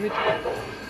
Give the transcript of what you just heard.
YouTube.